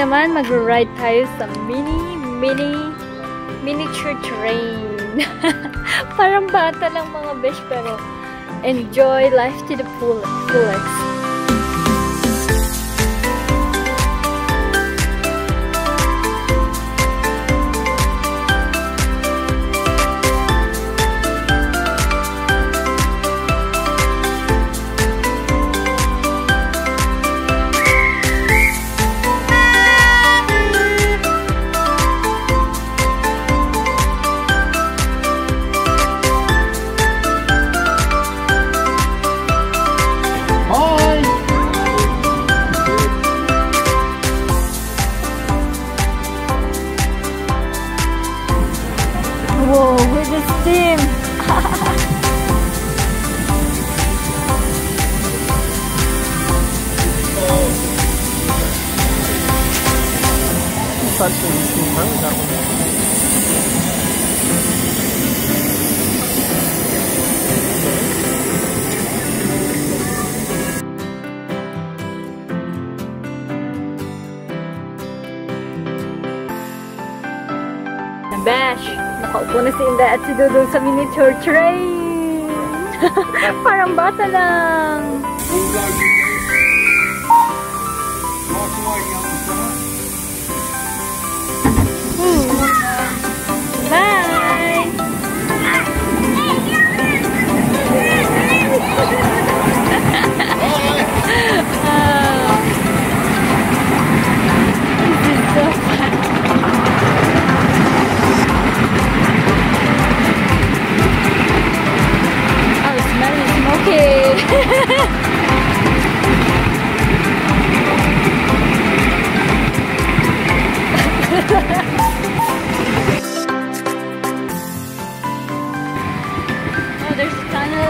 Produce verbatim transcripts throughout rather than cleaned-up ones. naman, mag-ride tayo sa mini, mini, miniature train. Parang bata lang mga besh, pero enjoy life to the fullest. Whoa, with the steam! It's actually too hard, that one. Bash! Nakaupo na si Inday at si Dudong sa miniature train. Parang bata lang. Hmm. Bye! Oh. This is so fun. Oh, there's a tunnel.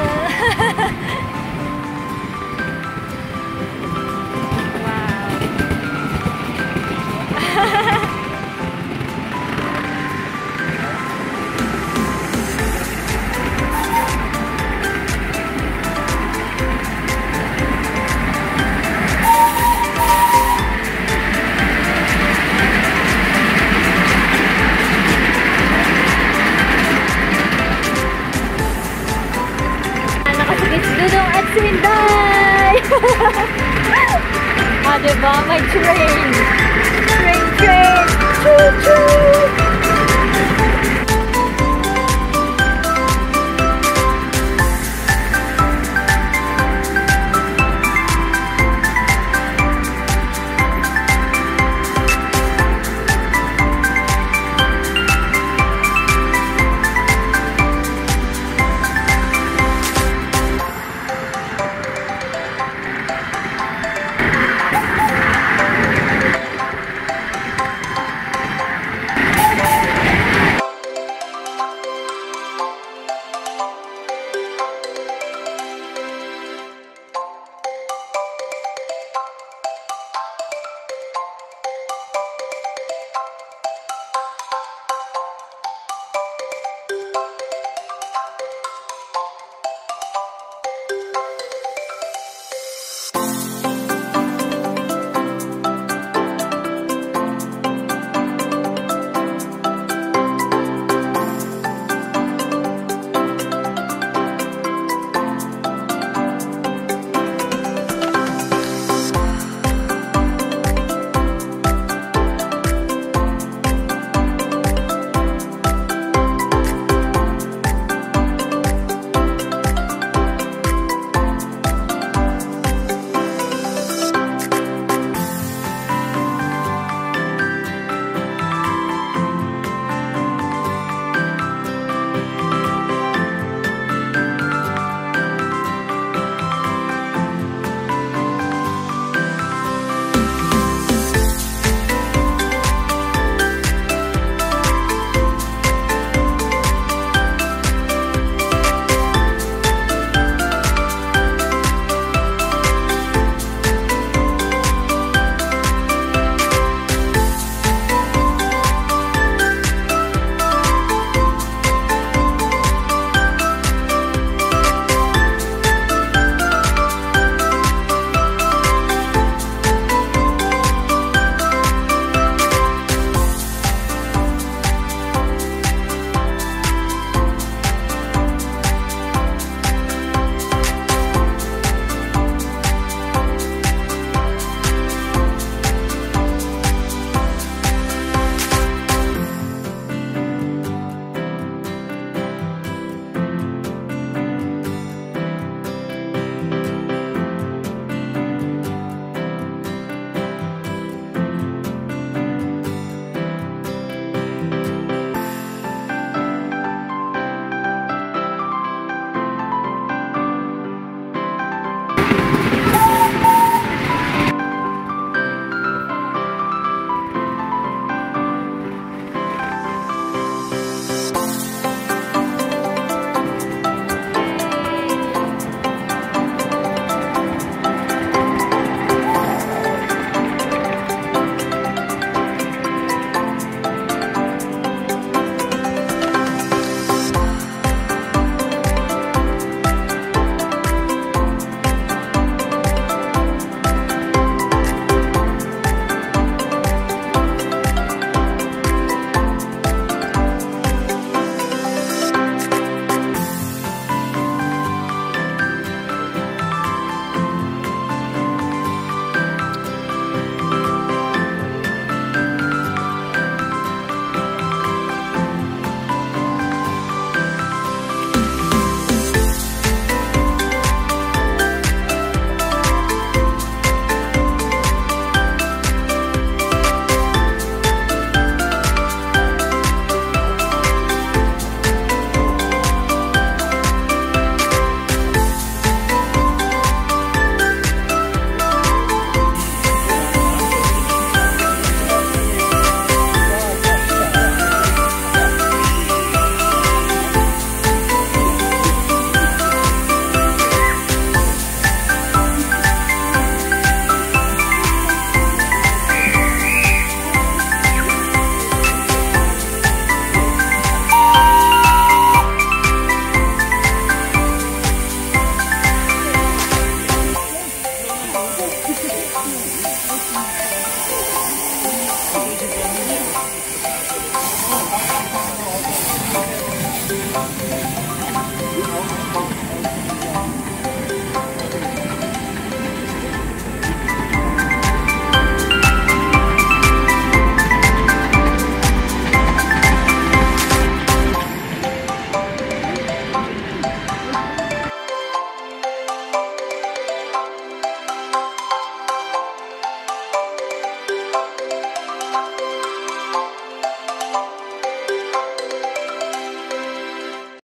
Ah, diba? May train! Train, train! Choo-choo!